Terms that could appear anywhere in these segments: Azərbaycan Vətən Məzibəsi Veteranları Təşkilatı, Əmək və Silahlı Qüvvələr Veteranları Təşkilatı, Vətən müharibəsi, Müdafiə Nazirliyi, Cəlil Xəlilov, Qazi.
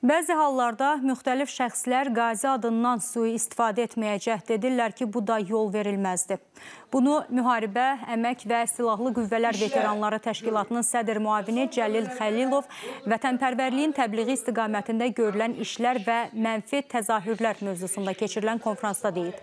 Bəzi hallarda müxtəlif şəxslər qazi adından sui-istifadə etməyə cəhd edirlər ki, bu da yol verilməzdi. Bunu Müharibə, Əmək və Silahlı Qüvvələr Veteranları Təşkilatının sədr müavini Cəlil Xəlilov vətənpərvərliyin təbliği istiqamətində görülən işlər və mənfi təzahürlər mövzusunda keçirilən konfransda deyib.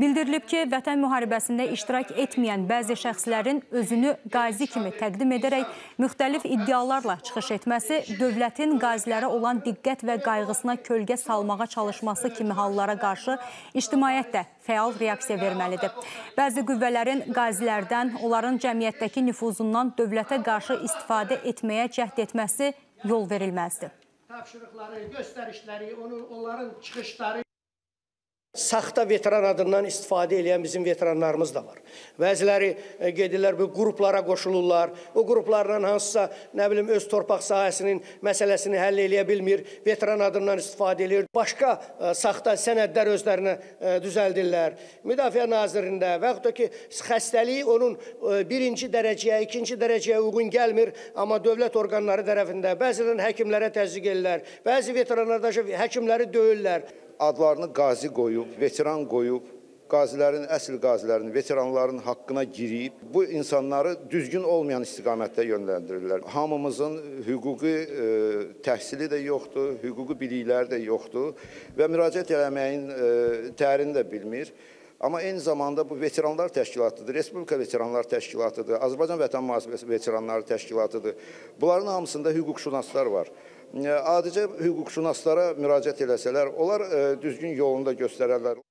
Bildirilib ki, Vətən müharibəsində iştirak etməyən bəzi şəxslərin özünü qazi kimi təqdim edərək müxtəlif iddialarla çıxış etməsi, dövlətin qazilərə olan diqqət və qayğısına kölgə salmağa çalışması kimi hallara qarşı ictimaiyyətdə fəal reaksiya verməlidir. Bəzi qüvvələrin qazilərdən, onların cəmiyyətdəki nüfuzundan dövlətə qarşı istifadə etməyə cəhd etməsi yol verilməzdir. Tapşırıqları, göstərişləri, onların çıxışları... Saxta veteran adından istifadə edən bizim veteranlarımız da var. Bəziləri gedirlər, bu qruplara qoşulurlar. O qruplardan hansısa, nə bilim, öz torpaq sahəsinin məsələsini həll eləyə bilmir, veteran adından istifadə edir. Başqa saxta sənədlər özlərinə düzəldirlər. Müdafiə Nazirliyində və yaxud da ki, xəstəliyi onun birinci dərəcəyə, ikinci dərəcəyə uyğun gəlmir, amma dövlət orqanları tərəfində bəzilən həkimlərə təzyiq edirlər, bəzi veteranlarda həkimləri döyürlər. Adlarını qazi qoyub, veteran qoyub, qazilərin, əsl qazilərin, veteranların haqqına girib, bu insanları düzgün olmayan istiqamətdə yönləndirirlər. Hamımızın hüquqi təhsili də yoxdur, hüquqi bilikləri də yoxdur və müraciət eləməyin tərini də bilmir. Amma eyni zamanda bu veteranlar təşkilatıdır, Respublika Veteranlar Təşkilatıdır, Azərbaycan Vətən Məzibəsi Veteranları Təşkilatıdır. Bunların hamısında hüquqşünaslar var. Adicə hüquqşünaslara müraciət eləsələr, onlar düzgün yolunu da göstərərlər.